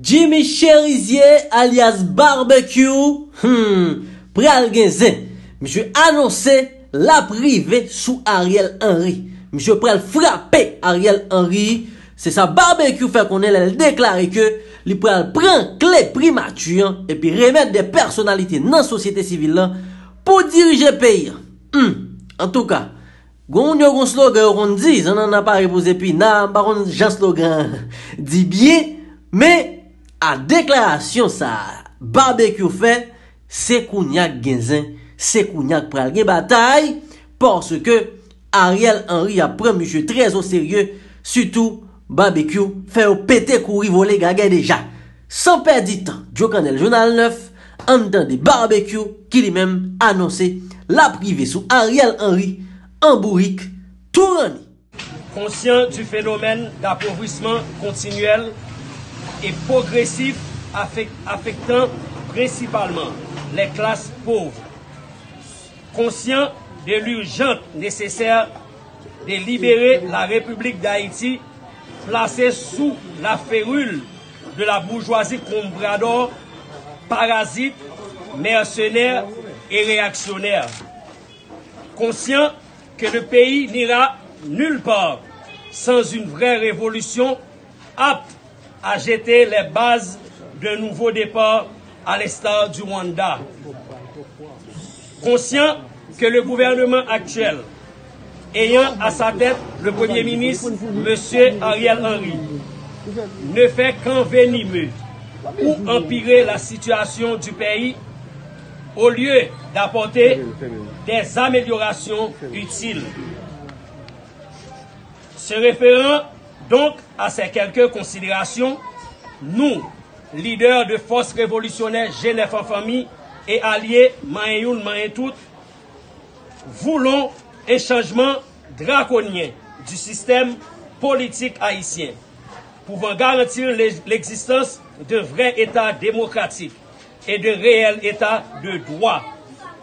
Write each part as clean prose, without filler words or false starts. Jimmy Cherizier alias Barbecue, pral genzen. Monsieur annoncé la privée sous Ariel Henry. Monsieur pral frapper Ariel Henry. C'est ça Barbecue fait qu'on elle déclarer que il pral prendre clé primature et puis remettre des personnalités dans la société civile là pour diriger le pays. En tout cas, quand on slogan on dit, on n'a pas reposé puis n'a pas on slogan dit bien, mais à déclaration ça Barbecue fait c'est kounyak genzen, c'est kounyak pral gen bataille parce que Ariel Henry a pris monsieur très au sérieux, surtout Barbecue fait au pété courir voler gaga déjà. Sans perdre du temps, Journal 9 entend des Barbecue qui lui-même annoncé la privée sous Ariel Henry en bourrique tourné. Conscient du phénomène d'appauvrissement continuel et progressif affectant principalement les classes pauvres. Conscient de l'urgence nécessaire de libérer la République d'Haïti placée sous la férule de la bourgeoisie comprador, parasite, mercenaire et réactionnaire. Conscient que le pays n'ira nulle part sans une vraie révolution apte à jeter les bases d'un nouveau départ à l'instar du Rwanda. Conscient que le gouvernement actuel, ayant à sa tête le Premier ministre, M. Ariel Henry, ne fait qu'envenimer ou empirer la situation du pays au lieu d'apporter des améliorations utiles. Se référant donc à ces quelques considérations, nous, leaders de force révolutionnaire G9 Fanmi et alliés main youn main tout, voulons un changement draconien du système politique haïtien, pouvant garantir l'existence d'un vrai État démocratique et d'un réel État de droit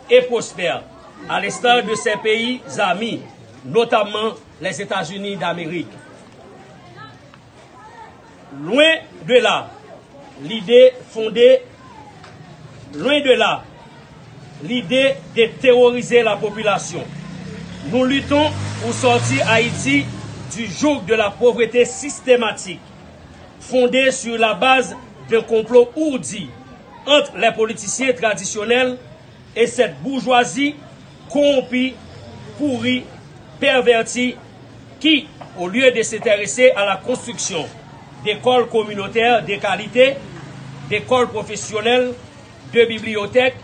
et prospère, à l'instar de ses pays amis, notamment les États-Unis d'Amérique. Loin de là, l'idée de terroriser la population. Nous luttons pour sortir Haïti du joug de la pauvreté systématique, fondée sur la base d'un complot ourdi entre les politiciens traditionnels et cette bourgeoisie corrompue, pourrie, pervertie, qui, au lieu de s'intéresser à la construction d'écoles communautaires de qualité, d'écoles professionnelles, de bibliothèques,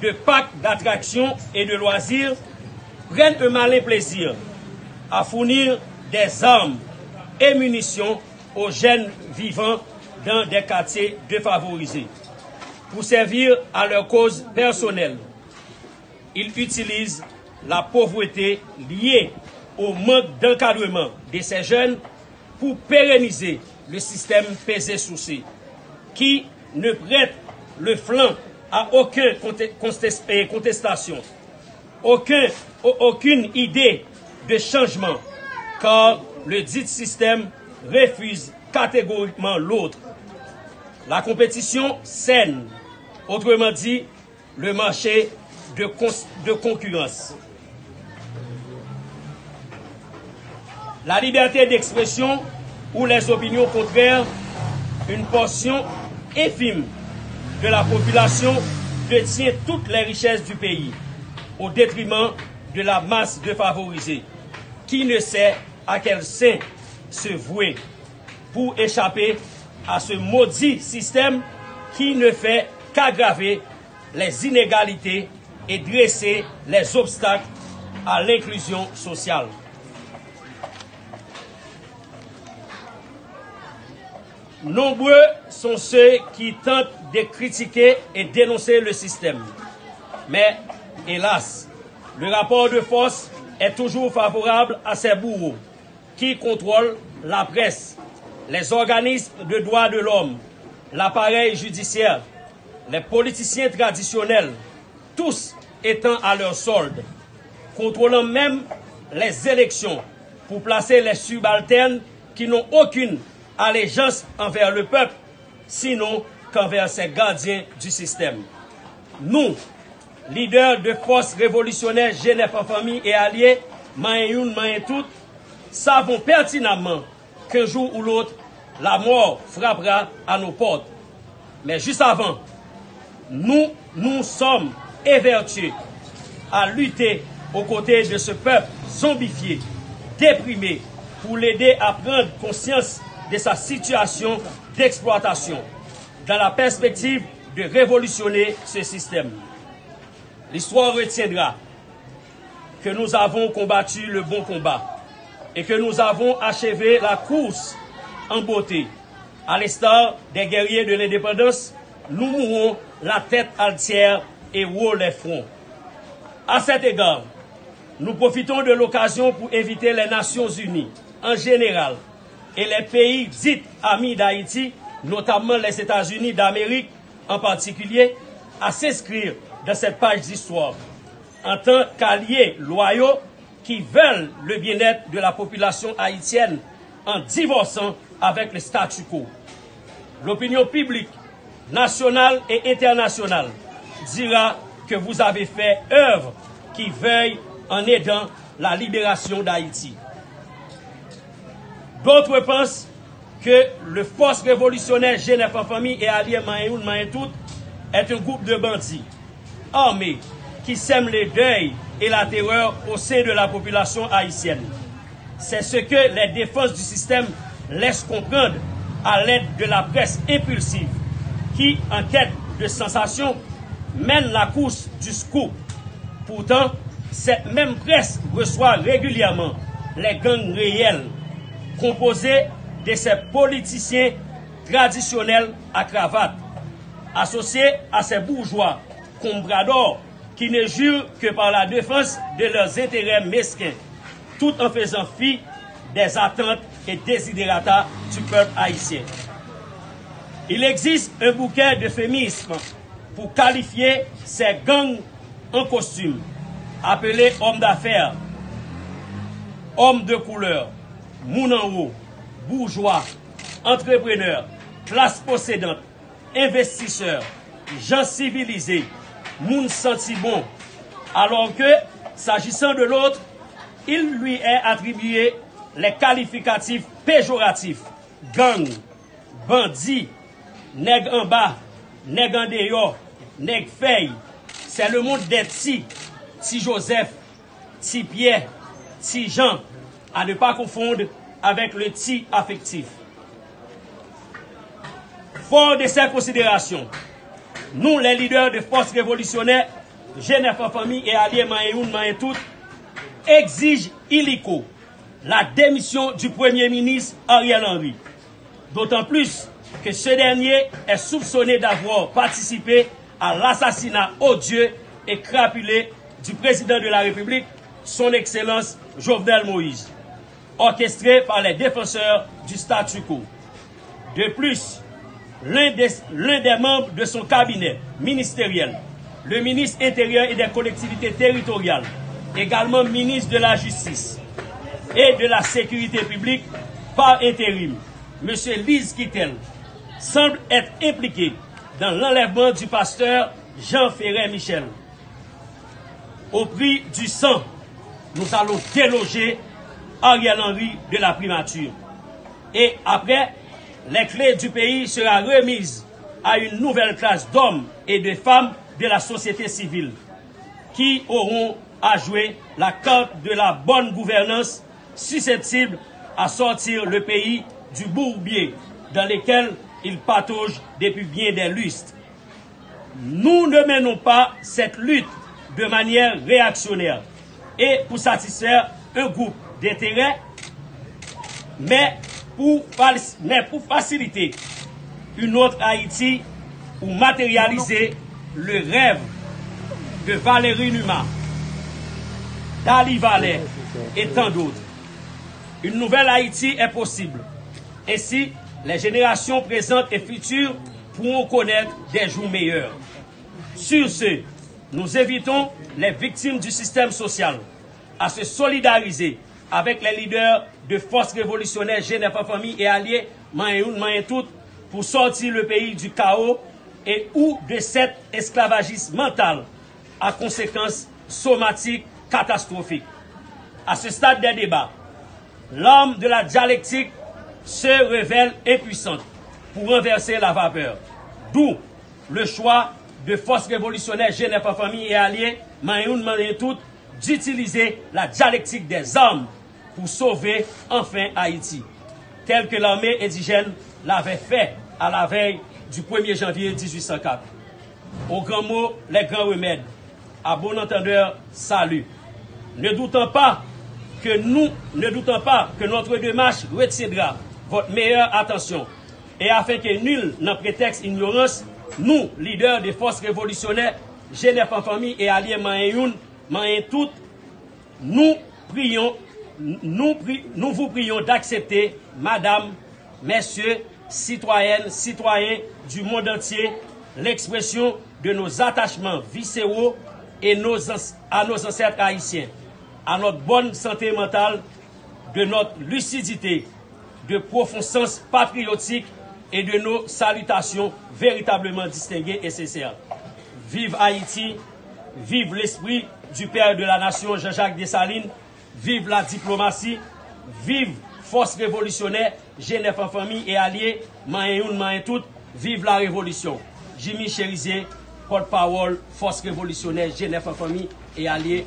de parcs d'attractions et de loisirs, prennent un malin plaisir à fournir des armes et munitions aux jeunes vivants dans des quartiers défavorisés. Pour servir à leur cause personnelle, ils utilisent la pauvreté liée au manque d'encadrement de ces jeunes pour pérenniser le système PZ-Souci, qui ne prête le flanc à aucune contestation, aucune idée de changement, car le dit système refuse catégoriquement l'autre. La compétition saine, autrement dit, le marché de concurrence. La liberté d'expression ou les opinions contraires, une portion infime de la population détient toutes les richesses du pays, au détriment de la masse défavorisée, qui ne sait à quel sein se vouer pour échapper à ce maudit système qui ne fait qu'aggraver les inégalités et dresser les obstacles à l'inclusion sociale. Nombreux sont ceux qui tentent de critiquer et dénoncer le système. Mais, hélas, le rapport de force est toujours favorable à ces bourreaux qui contrôlent la presse, les organismes de droits de l'homme, l'appareil judiciaire, les politiciens traditionnels, tous étant à leur solde, contrôlant même les élections pour placer les subalternes qui n'ont aucune allégeance envers le peuple, sinon qu'envers ces gardiens du système. Nous, leaders de forces révolutionnaires G9 Fanmi et alliés, maïyoun, maïen tout, savons pertinemment qu'un jour ou l'autre, la mort frappera à nos portes. Mais juste avant, nous sommes évertués à lutter aux côtés de ce peuple zombifié, déprimé, pour l'aider à prendre conscience de sa situation d'exploitation, dans la perspective de révolutionner ce système. L'histoire retiendra que nous avons combattu le bon combat et que nous avons achevé la course en beauté. À l'instar des guerriers de l'indépendance, nous mourrons la tête altière et haut les fronts. À cet égard, nous profitons de l'occasion pour inviter les Nations Unies en général et les pays dits amis d'Haïti, notamment les États-Unis d'Amérique en particulier, à s'inscrire dans cette page d'histoire en tant qu'alliés loyaux qui veulent le bien-être de la population haïtienne en divorçant avec le statu quo. L'opinion publique, nationale et internationale, dira que vous avez fait œuvre qui veille en aidant la libération d'Haïti. D'autres pensent que le force révolutionnaire G9 Fanmi et alliés Maïoun Maïntout est un groupe de bandits armés qui sèment les deuils et la terreur au sein de la population haïtienne. C'est ce que les défenses du système laissent comprendre à l'aide de la presse impulsive qui, en quête de sensations, mène la course du scoop. Pourtant, cette même presse reçoit régulièrement les gangs réels composés de ces politiciens traditionnels à cravate, associés à ces bourgeois compradors qui ne jurent que par la défense de leurs intérêts mesquins, tout en faisant fi des attentes et désidératas du peuple haïtien. Il existe un bouquet d'euphémismes pour qualifier ces gangs en costume, appelés hommes d'affaires, hommes de couleur, mounanro, bourgeois, entrepreneurs, classe possédante, investisseurs, gens civilisés, moun senti bon, alors que, s'agissant de l'autre, il lui est attribué les qualificatifs péjoratifs, gang, bandit, nèg en bas, nèg en dehors, nèg feuille. C'est le monde des petits, petit Joseph, petit Pierre, petit Jean, à ne pas confondre avec le petit affectif. Fort de ces considérations, nous, les leaders de forces révolutionnaires, G9 Fanmi et alliés Maïoun Maïntout, exige illico la démission du Premier ministre Ariel Henry. D'autant plus que ce dernier est soupçonné d'avoir participé à l'assassinat odieux et crapulé du président de la République, son Excellence Jovenel Moïse, orchestré par les défenseurs du statu quo. De plus, l'un des membres de son cabinet ministériel, le ministre intérieur et des collectivités territoriales, également ministre de la Justice et de la Sécurité publique par intérim, M. Liszt Quitel, semble être impliqué dans l'enlèvement du pasteur Jean-Ferré Michel. Au prix du sang, nous allons déloger Ariel Henry de la primature. Et après, les clés du pays seront remises à une nouvelle classe d'hommes et de femmes de la société civile qui auront à jouer la carte de la bonne gouvernance susceptible à sortir le pays du bourbier dans lequel il patauge depuis bien des lustres. Nous ne menons pas cette lutte de manière réactionnaire et pour satisfaire un groupe d'intérêts, mais pour faciliter une autre Haïti ou matérialiser le rêve de Valérie Numa, d'Ali Valet et tant d'autres. Une nouvelle Haïti est possible. Ainsi, les générations présentes et futures pourront connaître des jours meilleurs. Sur ce, nous invitons les victimes du système social à se solidariser avec les leaders de forces révolutionnaires G9 Fanmi et alliés Maïoun Maïntout pour sortir le pays du chaos et ou de cet esclavagisme mental à conséquences somatiques catastrophiques. À ce stade des débats, l'âme de la dialectique se révèle impuissante pour renverser la vapeur. D'où le choix de forces révolutionnaires G9 Fanmi et alliés, d'utiliser la dialectique des armes pour sauver enfin Haïti, tel que l'armée indigène l'avait fait à la veille du 1er janvier 1804. Aux grands mots, les grands remèdes. À bon entendeur, salut. Ne doutant pas que notre démarche retiendra votre meilleure attention. Et afin que nul n'en prétexte ignorance, nous, leaders des forces révolutionnaires, G9 Fanmi et alliés nous vous prions d'accepter, madame, messieurs, citoyennes, citoyens du monde entier, l'expression de nos attachements viscéraux et à nos ancêtres haïtiens, à notre bonne santé mentale, de notre lucidité, de profond sens patriotique et de nos salutations véritablement distinguées et sincères. Vive Haïti, vive l'esprit du père de la nation Jean-Jacques Dessalines, vive la diplomatie, vive force révolutionnaire, G9 Fanmi et alliés, vive la révolution. Jimmy Cherizier, porte-parole, force révolutionnaire, G9 Fanmi et alliés,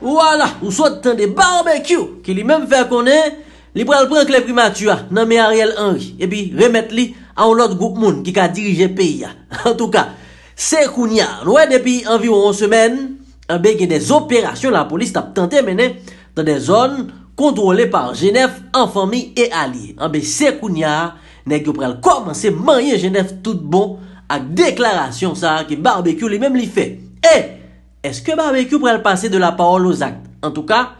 voilà, ou soit de barbecue, qui lui-même fait connaître, il prend le clé primature, nommé Ariel Henry, et puis remettre-lui à un autre groupe monde qui a dirigé le pays. En tout cas, c'est qu'on y a, depuis environ une semaine, il y a des opérations, la police a tenté mener dans des zones contrôlées par G9 Fanmi et alliés. C'est qu'on y a, nèg yo pral commencer manier G9 tout bon avec déclaration ça que barbecue lui-même lui fait. Et est-ce que barbecue pral passer de la parole aux actes? En tout cas,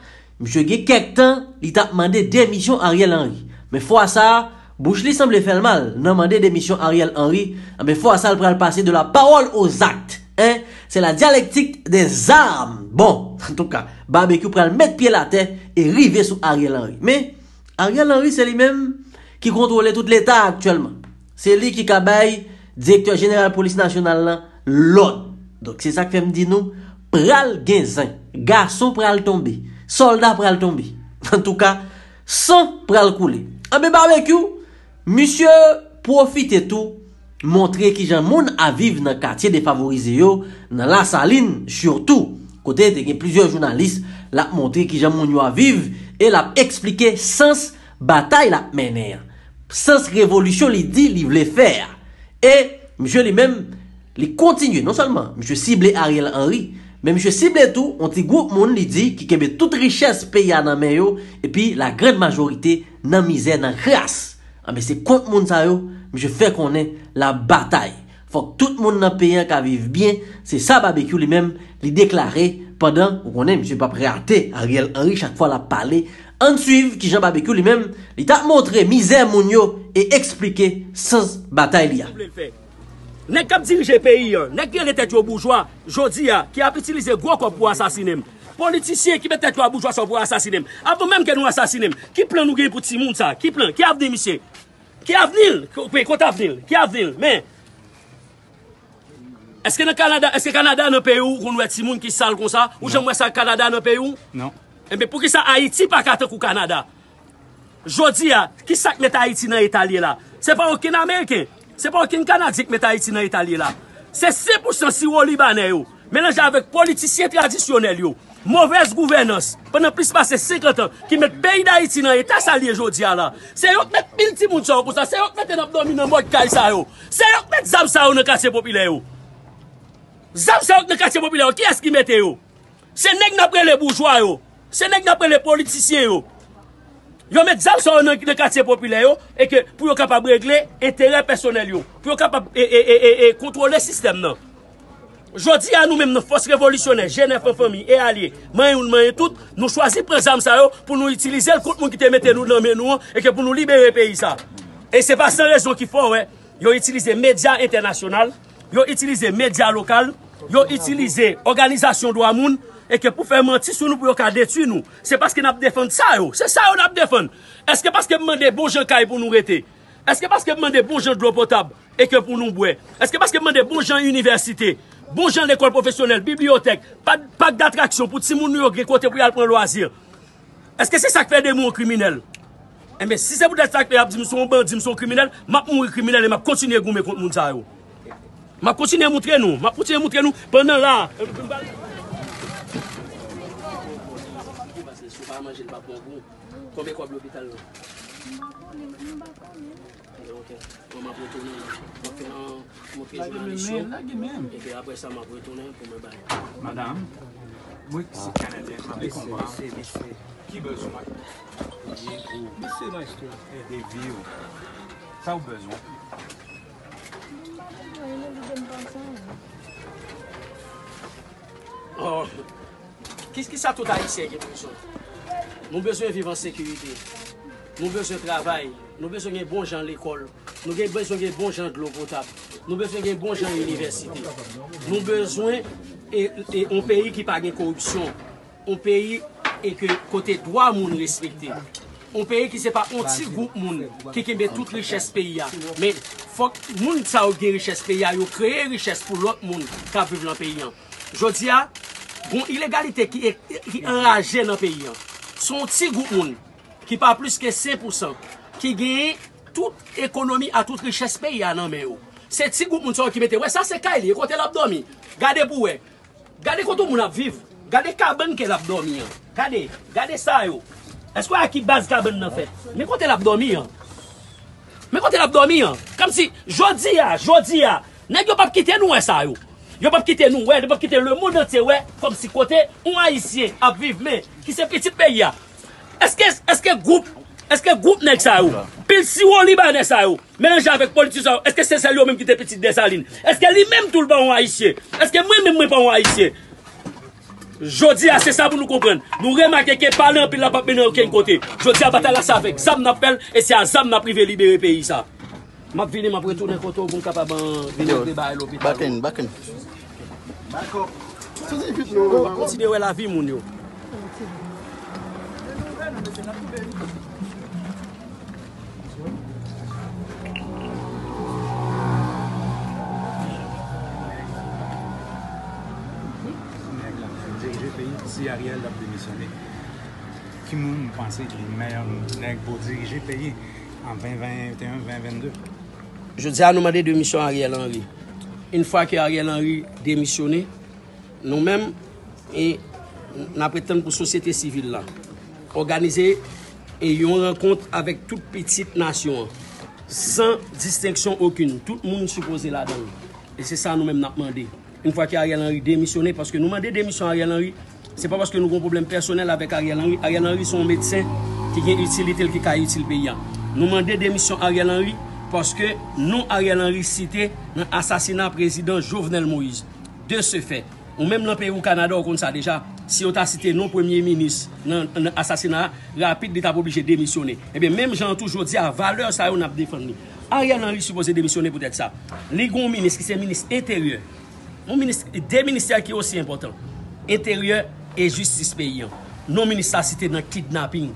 monsieur Gué quelque temps, il t'a demandé démission Ariel Henry. Mais fois ça, bouche lui semble faire mal. Non demandé démission Ariel Henry, mais fois ça il pral passer de la parole aux actes. Hein? C'est la dialectique des armes. Bon, en tout cas, barbecue pral mettre pied la terre et river sur Ariel Henry. Mais Ariel Henry c'est lui-même qui contrôle tout l'État actuellement. C'est lui qui cabaye directeur général police nationale l'autre. Donc c'est ça que fait me dire nous, pral genzen, garçon pral tomber, soldat pral tomber. En tout cas, sans pral couler. En ben barbecue, monsieur profite tout, montrer qui j'en moun à vivre dans quartier défavorisé yo, dans la saline surtout. Côté te gen plusieurs journalistes la montrer qui j'en moun yo à vivre et la expliquer sens bataille la mener. Sans révolution, il dit, il voulait faire. Et, monsieur lui-même, il continue. Non seulement, monsieur cible Ariel Henry, mais monsieur cible tout, on petit groupe monde, il dit, qui kebe toute richesse pays à nan men yo, et puis la grande majorité nan misère, nan grâce. Mais c'est contre moun sa yo, monsieur fait qu'on est la bataille. Faut que tout le monde nan pays ka vive bien, c'est ça barbecue lui-même, il déclaré pendant, vous connaissez, monsieur pas raté Ariel Henry, chaque fois la parler. En suivant qui Jean Barbecue lui-même, il t'a montré misère moun yo et expliqué sans bataille liya. Nèg k'ap dirige pays, nèg ki tèt yo bourgeois, jodi a qui a utilisé gros corps pour assassiner. Politicien qui met tèt yo bourgeois pour assassiner. Avant même que nous assassiner, qui plan nous gagne pour ti moun ça, qui plan, qui a venir monsieur? Qui a venir? Qui a venir? Mais est-ce que le Canada, dans pays où on voit ti moun qui sale comme ça ou j'aimerais ça Canada dans pays où? Non. Mais pour qui ça Haïti pas qu'à tant qu'au Canada? Jodi a, qui ça met Haïti dans l'Italie là? C'est pas aucun Américain, c'est pas aucun Canadien qui met Haïti dans l'Italie là. C'est 6% Syro-Libanais, mélangé avec politiciens traditionnels, mauvaise gouvernance, pendant plus de 50 ans, qui mettent pays d'Haïti dans l'État salier jodi a là. C'est eux qui mettent pile de monde pour ça, c'est eux qui mettent un abdominal dans mode caille ça. C'est eux qui mettent zam ça dans le quartier populaire. Zam ça dans le quartier populaire, qui est-ce qui mette yo? C'est nèg n'a près les bourgeois yo. C'est nèg d'après les politiciens yo. Yo met zam sur le quartier populaire yo et que pour yo capable régler intérêt personnel yo, pour yo capable et contrôler système nan. Jodi a nous même nos forces révolutionnaires, G9 Fanmi et alliés, tout, nous choisir prendre zam ça yo pour nous utiliser le contre moun qui te mette nous dans nous et que pour nous libérer pays ça. Et c'est pas sans raison qu'il faut ouais, yo utiliser médias internationaux, yo utiliser médias locaux, yo utiliser organisation droit moun. Et que pour faire mentir sur nous, pour qu'on détruise nous, c'est parce qu'on a défendu ça. C'est ça qu'on a défendu. Est-ce que parce qu'on a demandé bon gens pour nous arrêter? Est-ce que parce que demande bon gens de l'eau potable et que pour nous boire? Est-ce que parce que demande bon gens université, bon gens l'école professionnelle, bibliothèque, pas d'attraction pour tout le monde qui côté pour aller prendre loisir? Est-ce que c'est ça qui fait des mots criminels? Eh bien, si c'est pour ça que je suis un bandit, je suis un criminel, je suis un criminel et je continue à gommer contre nous. Je continue à montrer nous. Je continue à montrer nous pendant là. Combien quoi l'hôpital? Et après ça, je retourner pour me bailler. Madame, moi qui suis Canadien, je comprends. Qui besoin? C'est là que des vieux. Ça a besoin. Oh. Qu'est-ce qui ça tout haïtien qui besoin? Nous besoin de vivre en sécurité. Nous besoin de travail. Nous besoin de bons gens à l'école. Nous besoin de bons gens de l'eau potable. Nous besoin de bons gens à l'université. Nous besoin d'un pays qui n'a pas de corruption. Un pays et que côté droit moun respecté. Un pays qui c'est pas un petit groupe moun qui met toute richesse pays. Mais faut que moun ça gagne richesse pays, yo créer richesse pour l'autre monde qui vivent dans le pays. Je dis a bon illégalité qui enragée dans le pays. Son petit groupe moun qui pas plus que 5% qui gagne toute économie à toute richesse pays dans mais c'est petit groupe moun qui mettait ouais ça c'est Kaili côté l'abdomen. Gardez pour ouais. Gardez quand moun a vivre. Gardez carbone qu'elle a dormi. Gardez ça. Est-ce qu'on a qui base carbone en fait? Mais quand elle a dormi. Mais quand elle a dormi. Comme si Jodia, n'est-ce pas quitter nous ça yo. Yo pas quitter nous, ouais, pas quitter le monde entier, ouais, comme si côté on haïtien à vivre mais qui c'est petit pays. Est-ce que groupe n'est ça yo? Pile si on libanais ça yo. Mélanger avec politicien. Est-ce que c'est celle même qui était petite Dessalines? Est-ce qu'elle lui-même tout le bon haïtien? Est-ce que moi-même pas un haïtien? Jodi a c'est ça pour nous comprendre. Nous remarquons que parler en pile la pas mener aucun côté. Jodi a bataille ça avec ça m'appelle et c'est à ça m'a privé libérer pays ça. M'a venir m'a retourner côté bon capable venir débat l'hôpital. Baken. D'accord. Considérez la vie mon yo. Si Ariel a démissionné, qui nous pensait qu'il est meilleur pour diriger le pays en 2021, 2022? Je dis à nous demander de démission à Ariel Henry. Une fois que Ariel Henry démissionné, nous-mêmes, nous prétendons pour la société civile, là, organiser une rencontre avec toute petite nation, sans distinction aucune. Tout le monde supposé là-dedans. Et c'est ça nous-mêmes nous demandé. Une fois qu'Ariel Henry démissionné, parce que nous demandons démission à Ariel Henry, ce n'est pas parce que nous avons un problème personnel avec Ariel Henry. Ariel Henry, c'est un médecin qui a une utilité qui a utile payant. Nous demandons démission à Ariel Henry parce que nous, Ariel Henry, cité dans l'assassinat du président Jovenel Moïse. De ce fait, ou même dans le pays au Canada, on compte ça déjà, si on a cité non premier ministre dans l'assassinat rapide, il est obligé de démissionner. Eh bien, même Jean toujours dit à valeur, ça, on a défendu. Ariel Henry supposé démissionner peut-être ça. Les grands ministres, qui sont ministres intérieurs, des ministères qui sont aussi importants, intérieurs, et justice payant. Nos ministres cités dans le kidnapping.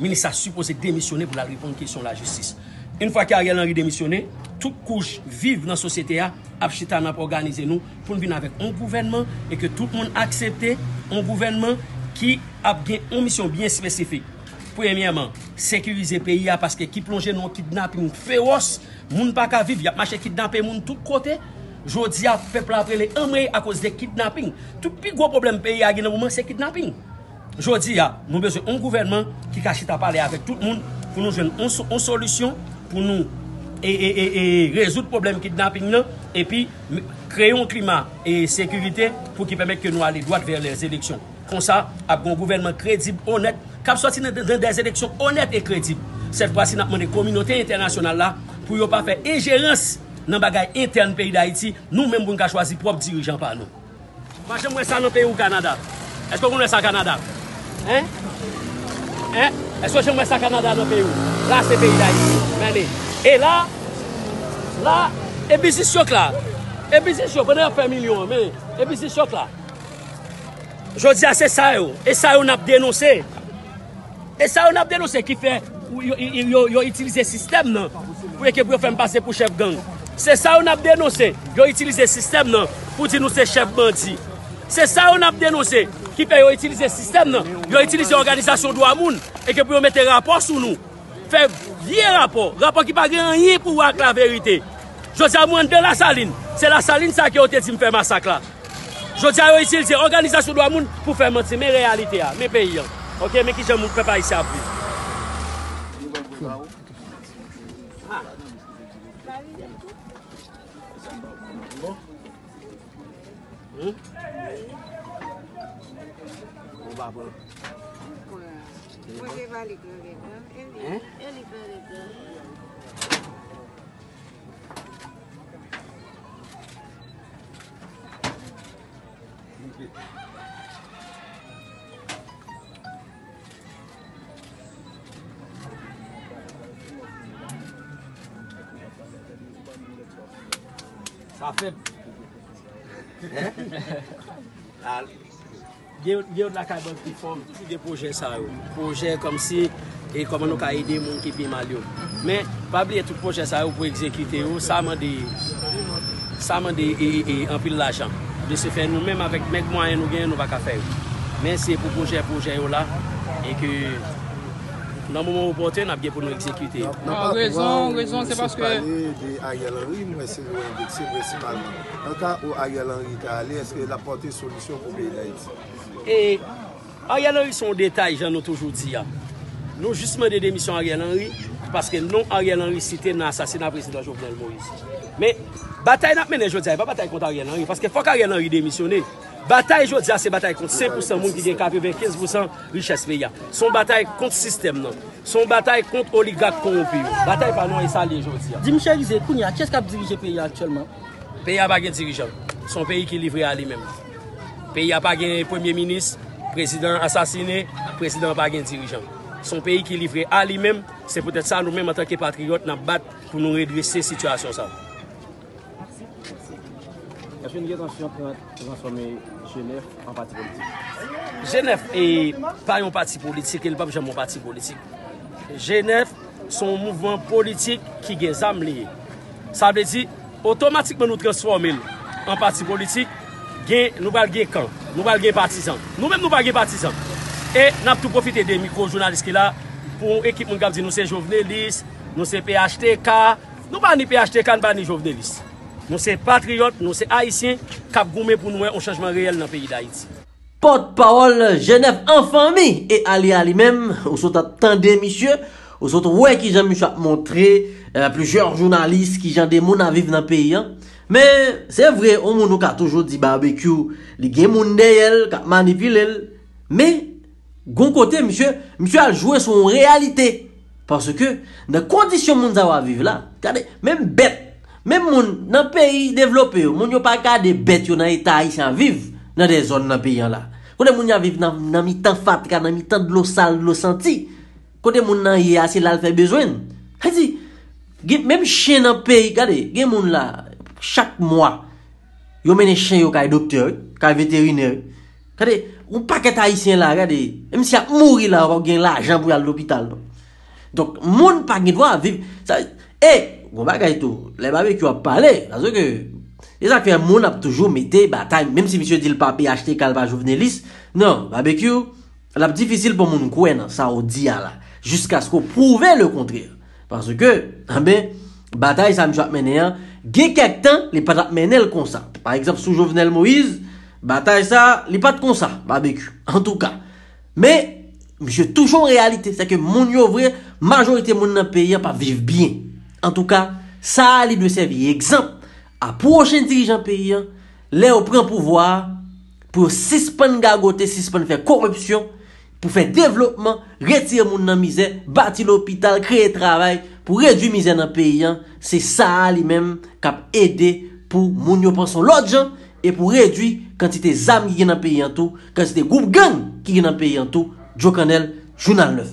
Ministres supposés démissionner pour la répondre à la question de la justice. Une fois qu'Ariel Henry démissionné, toute couche vive dans la société a chita n'a pas organisé nous pour venir avec un gouvernement et que tout le monde accepte un gouvernement qui a une mission bien spécifique. Premièrement, sécuriser le pays parce que qui plonge dans le kidnapping féroce, moun pas ka vivre, y a marché kidnapper moun tout côté. Jodi a peuple après les emmerés à cause des kidnapping. Tout plus gros problème pays à Guinée moment c'est kidnapping. Jodi a nous besoin un gouvernement qui cache à parler avec tout le monde pour nous joindre une solution pour nous et résoudre problème kidnapping là et puis créer un climat et sécurité pour qui permettre que nous aller droit vers les élections. Comme ça, avec un gouvernement crédible, honnête, qui sorti dans des élections honnêtes et crédibles. Cette fois-ci n'a demandé communauté internationale là pour ne pas faire ingérence dans les interne pays d'Haïti, nous-mêmes, nous choisissons propres dirigeants par nous. Moi, j'aimerais ça dans le pays au Canada. Est-ce que vous voulez ça au Canada? Hein? Hein? Est-ce que j'aimerais ça au Canada dans le pays? Là, c'est le pays d'Haïti. Et là, et puis c'est choc là. Et puis c'est choc, on a fait un million, mais et puis c'est choc là. Je dis à c'est ça, et ça, on a dénoncé. Et ça, on a dénoncé qui fait yo utilisé le système pour faire passer pour chef gang. C'est ça qu'on a dénoncé. Yo utilisé le système pour dire nous c'est chef bandit. C'est ça qu'on a dénoncé. Qui peut utiliser le système, yo utilisé l'organisation de Amoun et que pour mettre un rapport sur nous. Fait vieux rapport. Rapport qui n'a pas rien pour voir la vérité. Je dis à moi de la saline. C'est la saline ça qui a été dit me faire massacre là. Je dis à utiliser l'organisation de Amoun pour faire mentir mes réalités, mes pays. Ok, mais qui j'aime faire pas ici à plus. Ça fait. Il y a de la carbone qui forme toujours des projets ça. Projets comme si et comment nous aider les gens qui sont mal. Mais pas oublier tout projet ça pour exécuter ça m'a dit en pile l'argent. De se faire nous-mêmes avec mes moyens nous gagnons nous va faire. Mais c'est pour projet là et que dans le moment opportun, on a bien pour nous exécuter. La raison, c'est parce que. Ariel Henry, mais c'est principalement. Dans le cas où Ariel Henry est allé, est-ce qu'il a porté solution pour le pays d'Haïti? Et Ariel Henry, son détail, j'en ai toujours dit. Nous, justement, des démissions Ariel Henry, parce que non, Ariel Henry cité dans l'assassinat président Jovenel Moïse. Mais, bataille n'a pas mené, je dis, pas bataille contre Ariel Henry, parce que faut qu'Ariel Henry démissionne. Bataille, je dis, c'est bataille contre 5% de monde qui gagne 95% richesse pays. Son bataille contre système, non. Son bataille contre oligarque corrompu. Bataille par nous et ça, les gens disent. Jimmy Cherizier, qu'est-ce qui a dirigé le pays actuellement? Le pays n'a pas de dirigeant. Son pays qui est livré à lui-même. Le pays n'a pas de premier ministre, président assassiné, président n'a pas de dirigeant. Son pays qui est livré à lui-même, c'est peut-être ça, nous-mêmes, en tant que patriotes, nous battons pour nous redresser cette situation. Est-ce qu'il y a une intention de transformer G9 en parti politique? G9 n'est pas un parti politique, il n'est pas un parti politique. G9, c'est un mouvement politique qui est lié. Ça veut dire, automatiquement nous transformer en parti politique, nous allons gagner camp, nous allons gagner partisans. Nous-mêmes, nous allons gagner partisans. Et nous allons tout profiter des micro-journalistes qui sont là pour équipe qui dit nous sommes Jovenel Liszt, nous sommes PHTK, nous ne sommes pas ni PHTK, nous ne sommes pas ni Jovenel Liszt. Nous sommes patriotes, nous sommes haïtiens, cap gourmet pour nous un changement réel dans le pays d'Haïti. Porte-parole G9 Fanmi et Ali Ali même, ou sont attendés monsieur, ou sont ouais qui j'aime montrer plusieurs journalistes qui j'en des moun à vivre dans le pays. Hein. Mais c'est vrai, on moun nous a toujours dit barbecue, les gens moun deyel, qui manipulent. Mais gon côté monsieur a joué son réalité parce que dans les conditions moun ça va vivre là, regardez, même bête. Même moun dans pays développé, moun yo pas ka de bête yo dans état haïtien vivre dans des zones dans pays là. Quand moun yo vivre dans mi-temps fatka, dans mi-temps de l'eau sale, de l'eau senti. Quand moun nan yé assez là fait besoin. Hadi même chien dans pays, regardez, gen moun là chaque mois yo mené chien yo ka docteur, ka vétérinaire. Regardez, on paquet haïtien là, regardez, même si a mouri là, on gen l'argent pour aller à l'hôpital. Donc moun pa gen droit vivre ça bon bagay tout les barbecue a parlé parce que les affaires mon a toujours metté bataille même si monsieur dit le papier acheter calva Jovenel Liszt non barbecue la difficile pour mon couen ça au dia là jusqu'à ce qu'on prouve le contraire parce que ben bataille ça me j'a mené gè quelque temps les pas mené le comme ça par exemple sous Jovenel Moïse bataille ça les pas de comme ça barbecue en tout cas mais monsieur toujours en réalité c'est que mon yo vrai majorité mon dans pays pas vivre bien. En tout cas, ça lui doit servir exemple à prochain dirigeant pays, les au prend pouvoir pour suspendre gagoter, suspendre faire corruption, pour faire développement, retirer moun nan misère, bâtir l'hôpital, créer travail pour réduire misère dans pays, c'est ça lui-même qui a aidé pour moun yo prendre son lot gens et pour réduire quantité d'armes qui est dans pays en tout, quantité groupe gang qui est dans pays en tout, Journal 9.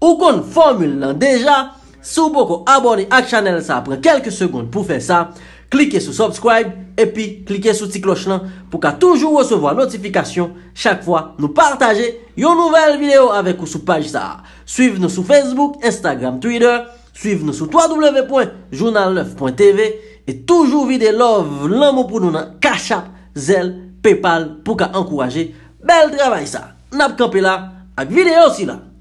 Ou kon formule là déjà. Si vous abonnez à la chaîne, ça prend quelques secondes pour faire ça. cliquez sur subscribe et puis cliquez sur la petite cloche là pour qu'à toujours recevoir notification chaque fois nous partager une nouvelle vidéo avec vous sur page ça. Suivez-nous sur Facebook, Instagram, Twitter, suivez-nous sur www.journal9.tv et toujours videz love l'amour pour nous dans Cash App, Zelle, PayPal pour qu'à encourager bel travail ça. N'a pas campé là avec vidéo aussi là.